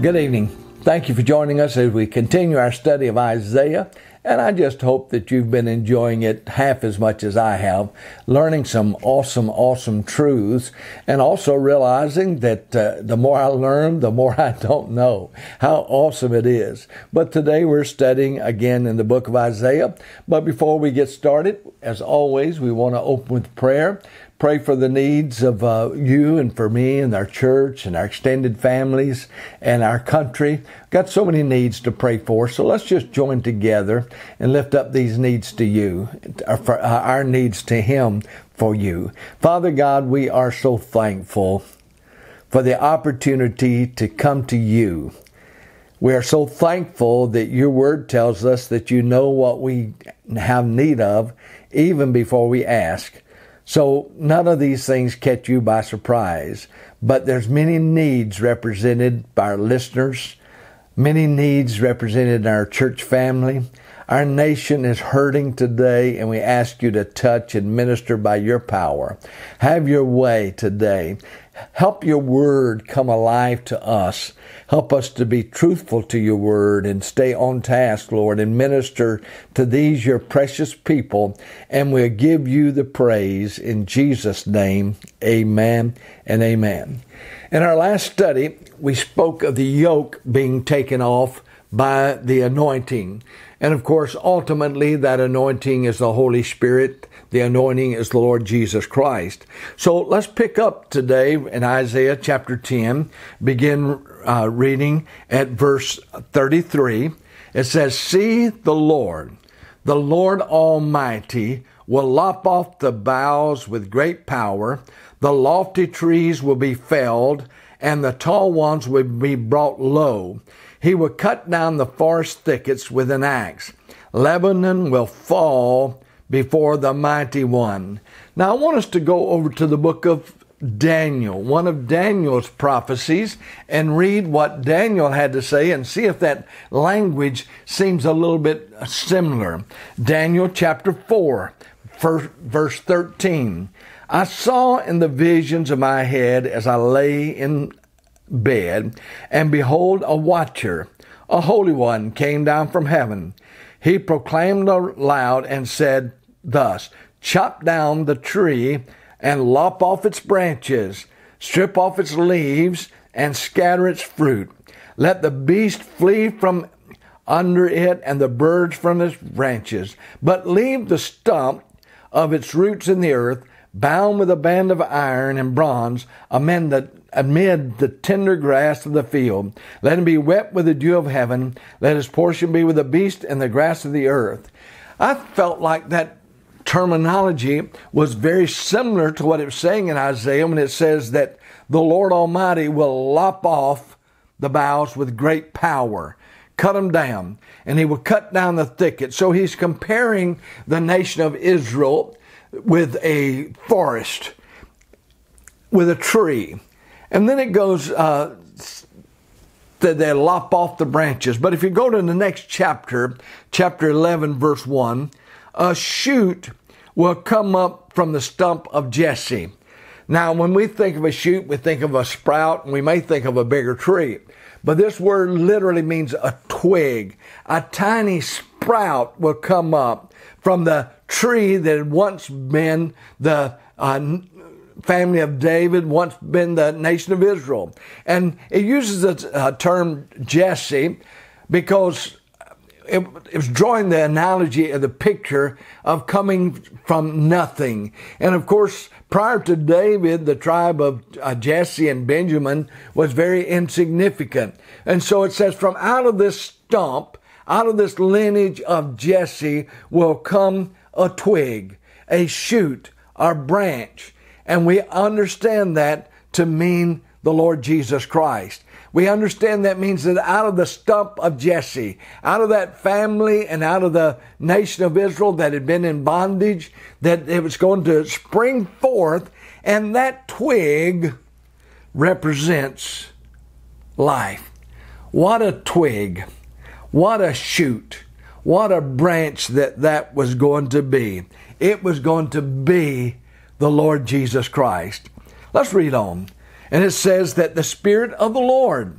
Good evening. Thank you for joining us as we continue our study of Isaiah, and I just hope that you've been enjoying it half as much as I have, learning some awesome truths, and also realizing that the more I learn, the more I don't know. How awesome it is. But today we're studying again in the book of Isaiah. But before we get started, as always, we want to open with prayer. Pray for the needs of you and for me and our church and our extended families and our country. Got so many needs to pray for, so let's just join together and lift up these needs to you, for our needs to Him for you. Father God, we are so thankful for the opportunity to come to you. We are so thankful that your word tells us that you know what we have need of even before we ask. So none of these things catch you by surprise, but there's many needs represented by our listeners, many needs represented in our church family. Our nation is hurting today, and we ask you to touch and minister by your power. Have your way today. Help your word come alive to us. Help us to be truthful to your word and stay on task, Lord, and minister to these, your precious people. And we'll give you the praise in Jesus' name. Amen and amen. In our last study, we spoke of the yoke being taken off by the anointing. And of course, ultimately, that anointing is the Holy Spirit. The anointing is the Lord Jesus Christ. So let's pick up today in Isaiah chapter 10, begin reading at verse 33. It says, "See, the Lord Almighty will lop off the boughs with great power. The lofty trees will be felled, and the tall ones will be brought low. He will cut down the forest thickets with an axe. Lebanon will fall before the mighty one." Now I want us to go over to the book of Daniel, one of Daniel's prophecies, and read what Daniel had to say and see if that language seems a little bit similar. Daniel chapter 4, verse 13. "I saw in the visions of my head as I lay in bed, and behold, a watcher, a holy one, came down from heaven. He proclaimed aloud and said thus, 'Chop down the tree and lop off its branches, strip off its leaves and scatter its fruit. Let the beast flee from under it and the birds from its branches, but leave the stump of its roots in the earth, bound with a band of iron and bronze, amid the tender grass of the field. Let him be wet with the dew of heaven. Let his portion be with the beast and the grass of the earth.'" I felt like that terminology was very similar to what it was saying in Isaiah when it says that the Lord Almighty will lop off the boughs with great power, cut them down, and he will cut down the thicket. So he's comparing the nation of Israel with a forest, with a tree. And then it goes that they lop off the branches. But if you go to the next chapter, chapter 11, verse 1, "A shoot will come up from the stump of Jesse." Now, when we think of a shoot, we think of a sprout, and we may think of a bigger tree. But this word literally means a twig. A tiny sprout will come up from the tree that had once been the family of David, once been the nation of Israel. And it uses the term Jesse because it was drawing the analogy of the picture of coming from nothing. And of course, prior to David, the tribe of Jesse and Benjamin was very insignificant. And so it says, from out of this stump, out of this lineage of Jesse will come a twig, a shoot, a branch. And we understand that to mean the Lord Jesus Christ. We understand that means that out of the stump of Jesse, out of that family and out of the nation of Israel that had been in bondage, that it was going to spring forth, and that twig represents life. What a twig. What a shoot. What a branch that was going to be. It was going to be the Lord Jesus Christ. Let's read on. And it says that the Spirit of the Lord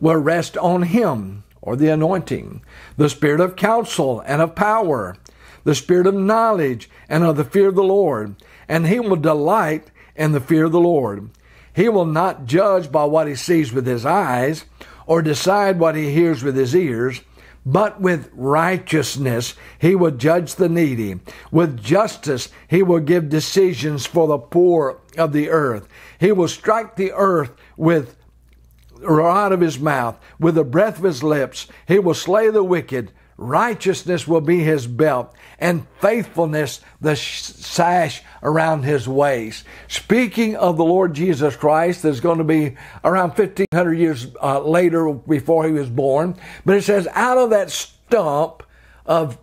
will rest on him, or the anointing, the spirit of counsel and of power, the spirit of knowledge and of the fear of the Lord. And he will delight in the fear of the Lord. He will not judge by what he sees with his eyes, or decide what he hears with his ears, but with righteousness he will judge the needy. With justice he will give decisions for the poor of the earth. He will strike the earth with the rod of his mouth, with the breath of his lips. He will slay the wicked. Righteousness will be his belt, and faithfulness the sash around his waist. Speaking of the Lord Jesus Christ, there's going to be around 1,500 years later before he was born. But it says, out of that stump of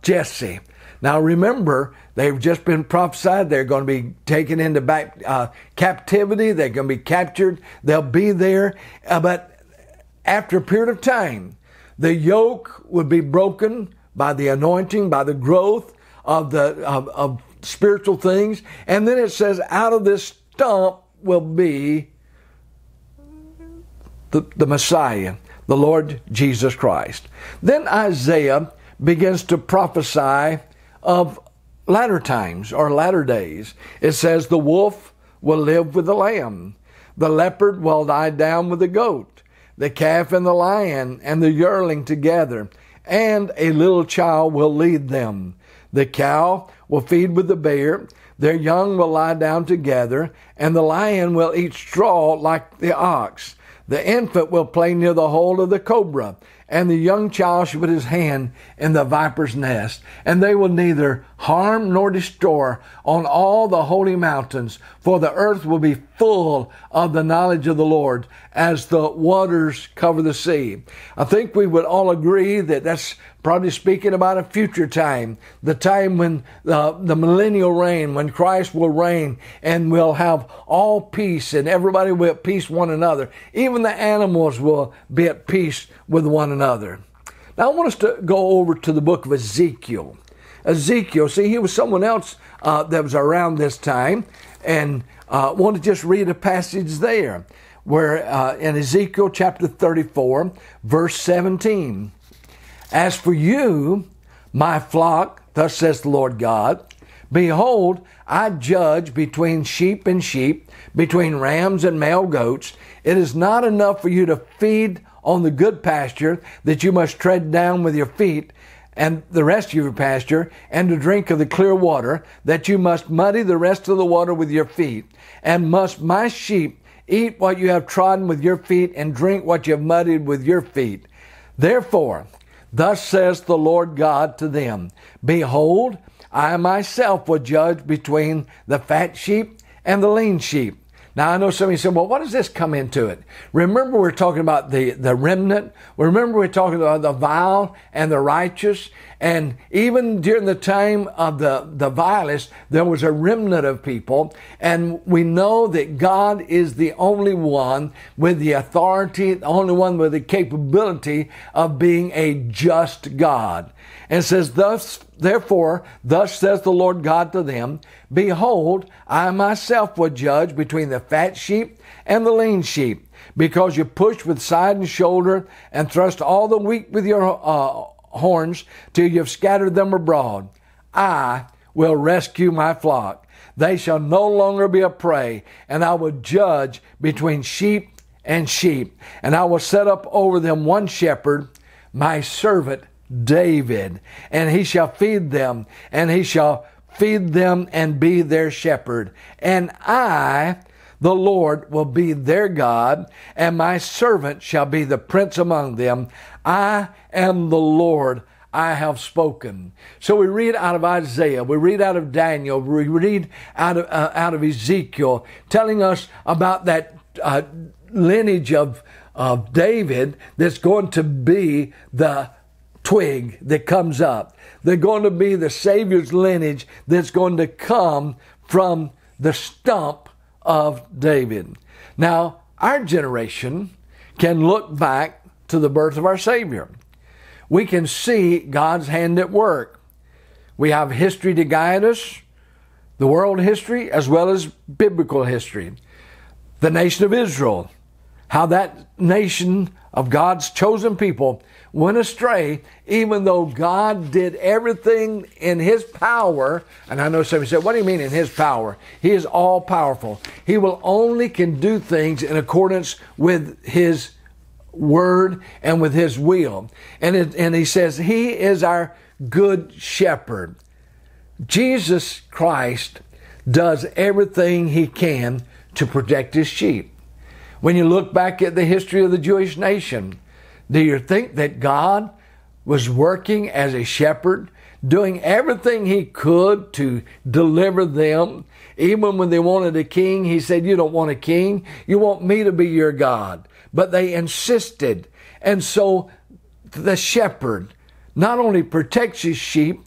Jesse. Now remember, they've just been prophesied. They're going to be taken into back captivity. They're going to be captured. They'll be there. But after a period of time, the yoke would be broken by the anointing, by the growth of the spiritual things. And then it says, out of this stump will be the Messiah, the Lord Jesus Christ. Then Isaiah begins to prophesy of latter times or latter days. It says, the wolf will live with the lamb. The leopard will lie down with the goat, the calf and the lion and the yearling together, and a little child will lead them. The cow will feed with the bear, their young will lie down together, and the lion will eat straw like the ox. The infant will play near the hole of the cobra, and the young child shall put his hand in the viper's nest. And they will neither harm nor destroy on all the holy mountains, for the earth will be full of the knowledge of the Lord as the waters cover the sea. I think we would all agree that that's probably speaking about a future time, the time when the millennial reign, when Christ will reign and we'll have all peace and everybody will at peace one another. Even the animals will be at peace with one another. Now I want us to go over to the book of Ezekiel. Ezekiel, see, he was someone else that was around this time, and I want to just read a passage there where in Ezekiel chapter 34, verse 17. As for you, my flock, thus says the Lord God, behold, I judge between sheep and sheep, between rams and male goats. It is not enough for you to feed on the good pasture that you must tread down with your feet and the rest of your pasture, and to drink of the clear water that you must muddy the rest of the water with your feet. And must my sheep eat what you have trodden with your feet and drink what you have muddied with your feet? Therefore, thus says the Lord God to them, behold, I myself will judge between the fat sheep and the lean sheep. Now, I know somebody said, well, what does this come into it? Remember, we're talking about the remnant. Remember, we're talking about the vile and the righteous. And even during the time of the vilest, there was a remnant of people. And we know that God is the only one with the authority, the only one with the capability of being a just God. And it says, therefore, thus says the Lord God to them, behold, I myself will judge between the fat sheep and the lean sheep, because you push with side and shoulder and thrust all the weak with your horns till you have scattered them abroad. I will rescue my flock. They shall no longer be a prey, and I will judge between sheep and sheep, and I will set up over them one shepherd, my servant David, and he shall feed them, and he shall feed them and be their shepherd. And I, the Lord, will be their God, and my servant shall be the prince among them. I am the Lord, I have spoken. So we read out of Isaiah, we read out of Daniel, we read out of Ezekiel, telling us about that lineage of David that's going to be the twig that comes up. They're going to be the Savior's lineage that's going to come from the stump of David. Now, our generation can look back to the birth of our Savior. We can see God's hand at work. We have history to guide us, the world history as well as biblical history. The nation of Israel how that nation of God's chosen people went astray, even though God did everything in his power. And I know somebody said, what do you mean in his power? He is all powerful. He will only can do things in accordance with his word and with his will. And he says, he is our good shepherd. Jesus Christ does everything he can to protect his sheep. When you look back at the history of the Jewish nation, do you think that God was working as a shepherd, doing everything he could to deliver them? Even when they wanted a king, he said, you don't want a king. You want me to be your God. But they insisted. And so the shepherd not only protects his sheep,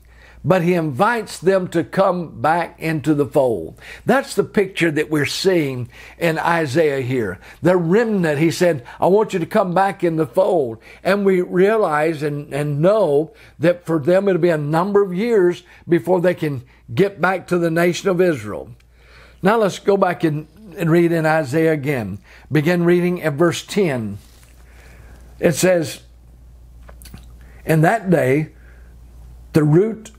but he invites them to come back into the fold. That's the picture that we're seeing in Isaiah here. The remnant, he said, I want you to come back in the fold. And we realize and know that for them it'll be a number of years before they can get back to the nation of Israel. Now let's go back and read in Isaiah again. Begin reading at verse 10. It says, in that day, the root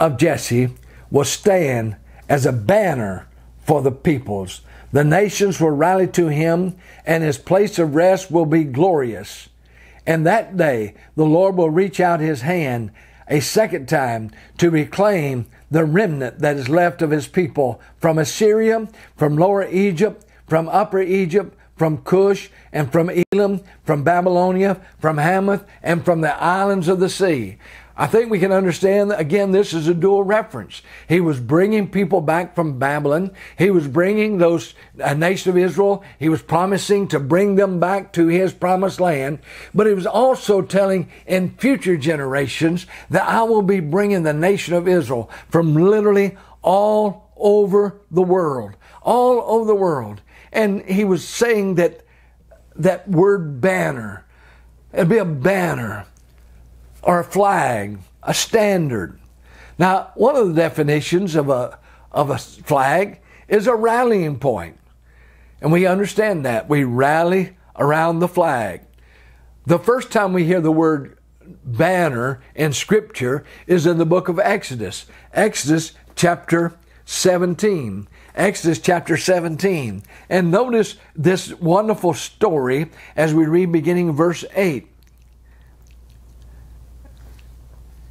of Jesse will stand as a banner for the peoples. The nations will rally to him, and his place of rest will be glorious. And that day, the Lord will reach out his hand a second time to reclaim the remnant that is left of his people from Assyria, from Lower Egypt, from Upper Egypt, from Cush, and from Elam, from Babylonia, from Hamath, and from the islands of the sea. I think we can understand that, again, this is a dual reference. He was bringing people back from Babylon. He was bringing those nation of Israel. He was promising to bring them back to his promised land. But he was also telling in future generations that I will be bringing the nation of Israel from literally all over the world. All over the world. And he was saying that that word banner, it'd be a banner, or a flag, a standard. Now, one of the definitions of a flag is a rallying point. And we understand that. We rally around the flag. The first time we hear the word banner in Scripture is in the book of Exodus. Exodus chapter 17. Exodus chapter 17. And notice this wonderful story as we read beginning verse 8.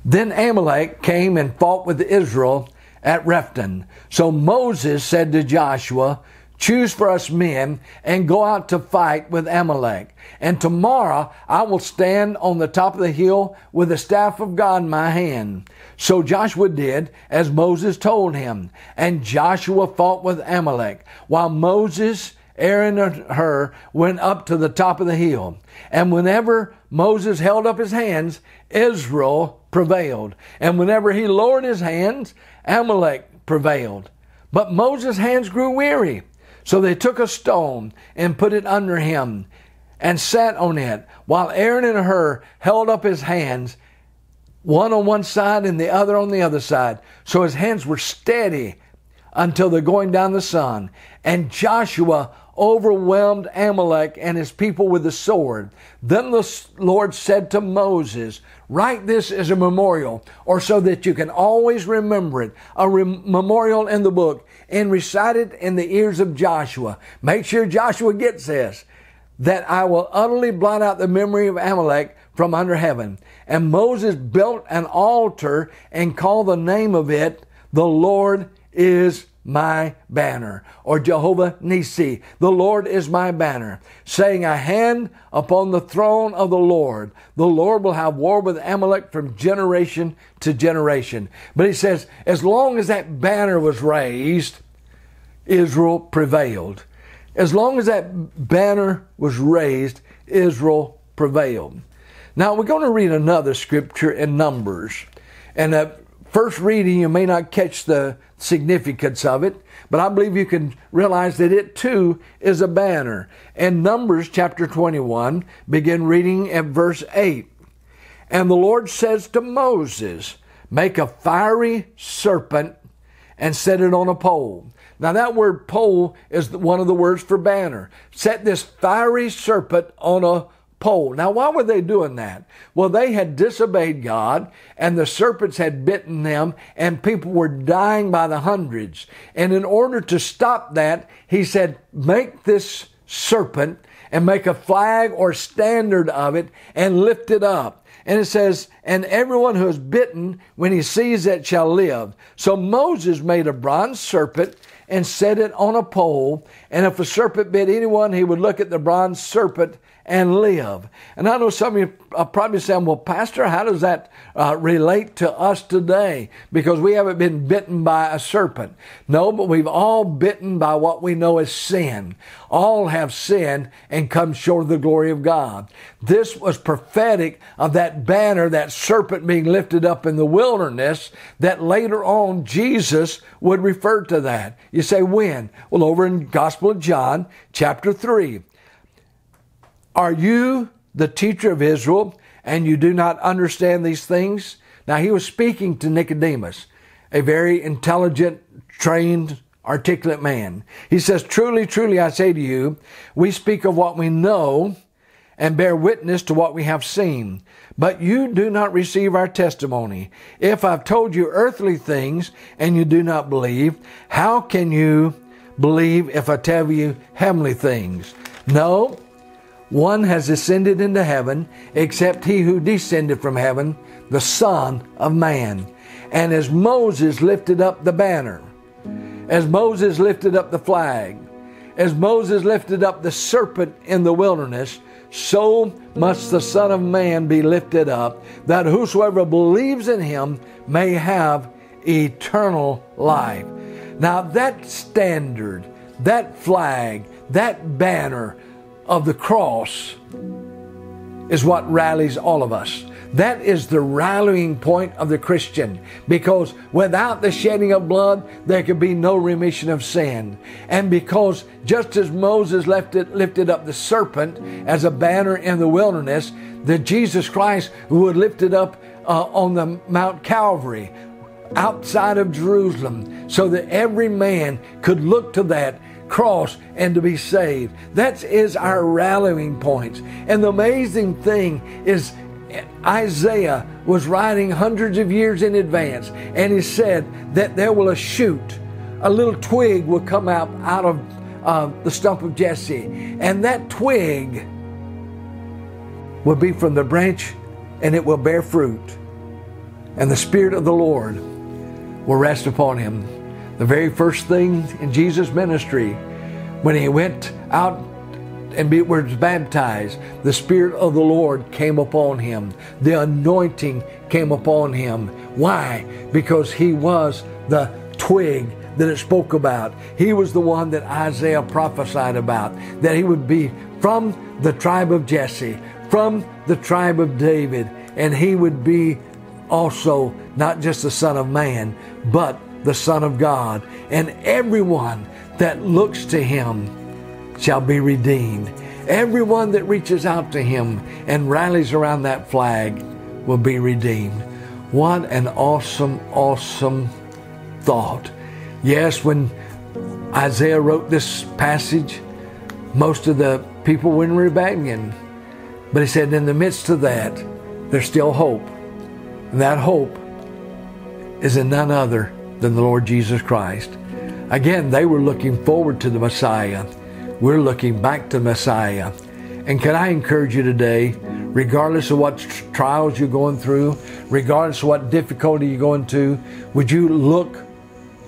Then Amalek came and fought with Israel at Rephaim. So Moses said to Joshua, choose for us men and go out to fight with Amalek. And tomorrow I will stand on the top of the hill with the staff of God in my hand. So Joshua did as Moses told him. And Joshua fought with Amalek while Moses, Aaron and Hur went up to the top of the hill. And whenever Moses held up his hands, Israel prevailed. And whenever he lowered his hands, Amalek prevailed. But Moses' hands grew weary. So they took a stone and put it under him and sat on it, while Aaron and Hur held up his hands, one on one side and the other on the other side. So his hands were steady until the going down the sun. And Joshua overwhelmed Amalek and his people with the sword. Then the Lord said to Moses, write this as a memorial, or so that you can always remember it, a memorial in the book, and recite it in the ears of Joshua. Make sure Joshua gets this, that I will utterly blot out the memory of Amalek from under heaven. And Moses built an altar and called the name of it, the Lord is my banner, or Jehovah Nissi. The Lord is my banner, saying, I hand upon the throne of the Lord. The Lord will have war with Amalek from generation to generation. But he says, as long as that banner was raised, Israel prevailed. As long as that banner was raised, Israel prevailed. Now we're going to read another scripture in Numbers. And first reading, you may not catch the significance of it, but I believe you can realize that it too is a banner. In Numbers chapter 21, begin reading at verse 8. And the Lord says to Moses, make a fiery serpent and set it on a pole. Now that word pole is one of the words for banner. Set this fiery serpent on a pole. Now why were they doing that? Well, they had disobeyed God, and the serpents had bitten them, and people were dying by the hundreds. And in order to stop that, he said, make this serpent and make a flag or standard of it and lift it up. And it says, and everyone who is bitten, when he sees it, shall live. So Moses made a bronze serpent and set it on a pole. And if a serpent bit anyone, he would look at the bronze serpent and live. And I know some of you are probably saying, well, Pastor, how does that relate to us today? Because we haven't been bitten by a serpent. No, but we've all bitten by what we know as sin. All have sinned and come short of the glory of God. This was prophetic of that banner, that serpent being lifted up in the wilderness, that later on Jesus would refer to that. You say, when? Well, over in Gospel of John, chapter 3. Are you the teacher of Israel, and you do not understand these things? Now, he was speaking to Nicodemus, a very intelligent, trained, articulate man. He says, truly, truly, I say to you, we speak of what we know and bear witness to what we have seen, but you do not receive our testimony. If I've told you earthly things and you do not believe, how can you believe if I tell you heavenly things? No. One has ascended into heaven, except he who descended from heaven, the Son of Man. And as Moses lifted up the banner, as Moses lifted up the flag, as Moses lifted up the serpent in the wilderness, so must the Son of Man be lifted up, that whosoever believes in him may have eternal life. Now that standard, that flag, that banner of the cross is what rallies all of us. That is the rallying point of the Christian, because without the shedding of blood, there could be no remission of sin. And because just as Moses lifted up the serpent as a banner in the wilderness, that Jesus Christ would lift it up on the Mount Calvary outside of Jerusalem, so that every man could look to that cross and to be saved. That is our rallying points. And the amazing thing is, Isaiah was writing hundreds of years in advance, and he said that there will a shoot, a little twig will come out of the stump of Jesse, and that twig will be from the branch, and it will bear fruit, and the Spirit of the Lord will rest upon him. The very first thing in Jesus' ministry, when he went out and was baptized, the Spirit of the Lord came upon him. The anointing came upon him. Why? Because he was the twig that it spoke about. He was the one that Isaiah prophesied about, that he would be from the tribe of Jesse, from the tribe of David, and he would be also not just the Son of Man, but the Son of God, and everyone that looks to him shall be redeemed. Everyone that reaches out to him and rallies around that flag will be redeemed. What an awesome, awesome thought. Yes, when Isaiah wrote this passage, most of the people were rebellion, but he said in the midst of that, there's still hope. And that hope is in none other than the Lord Jesus Christ. Again, they were looking forward to the Messiah. We're looking back to the Messiah. And can I encourage you today, regardless of what trials you're going through, regardless of what difficulty you're going to, would you look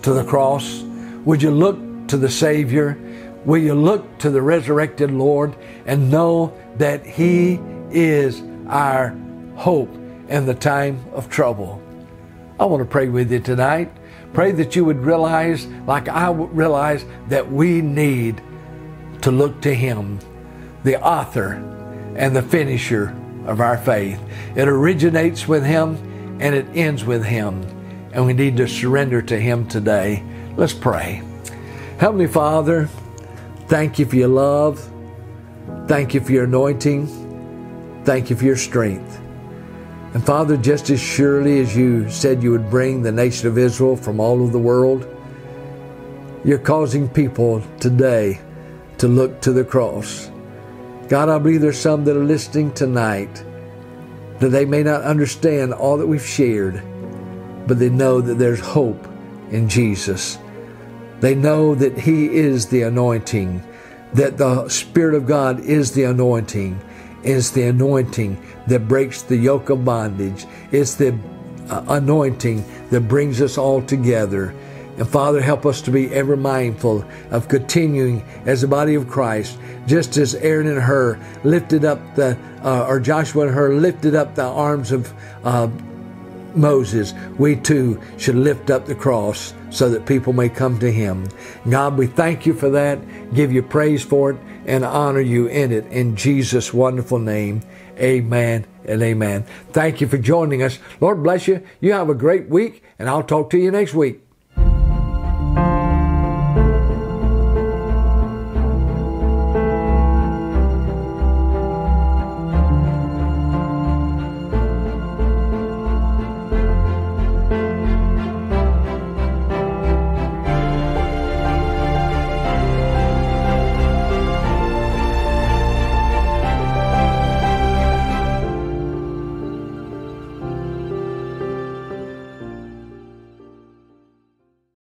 to the cross? Would you look to the Savior? Will you look to the resurrected Lord and know that he is our hope in the time of trouble? I want to pray with you tonight. Pray that you would realize, like I realize, that we need to look to him, the author and the finisher of our faith. It originates with him and it ends with him. And we need to surrender to him today. Let's pray. Heavenly Father, thank you for your love. Thank you for your anointing. Thank you for your strength. And Father, just as surely as you said you would bring the nation of Israel from all over the world, You're causing people today to look to the cross. God, I believe there's some that are listening tonight that they may not understand all that we've shared, but they know that there's hope in Jesus. They know that He is the anointing, that the Spirit of God is the anointing. It's the anointing that breaks the yoke of bondage. It's the anointing that brings us all together. And Father, help us to be ever mindful of continuing as the body of Christ, just as Aaron and Hur lifted up or Joshua and Hur lifted up the arms of Moses, we too should lift up the cross so that people may come to Him. God, we thank You for that, give You praise for it, and honor You in it. In Jesus' wonderful name, amen and amen. Thank you for joining us. Lord bless you. You have a great week, and I'll talk to you next week.